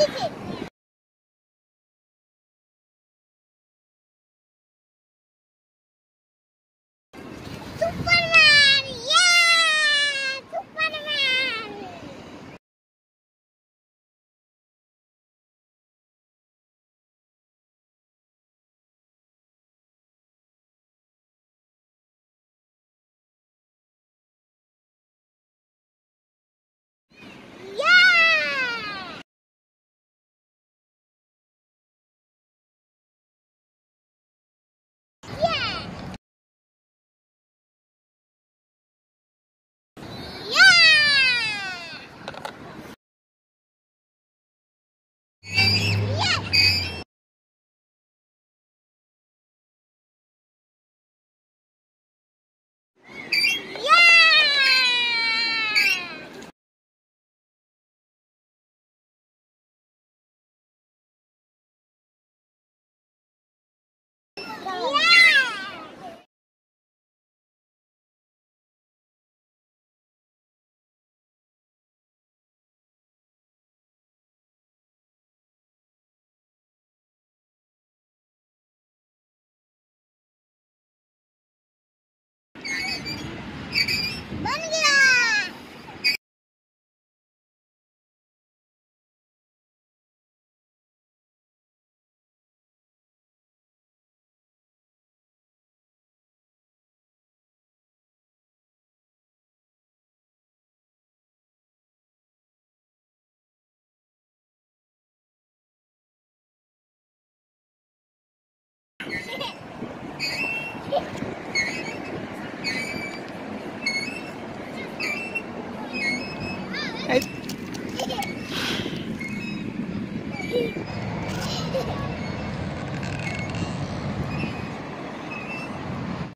Eat it. Superman! Yeah! Superman! Hey.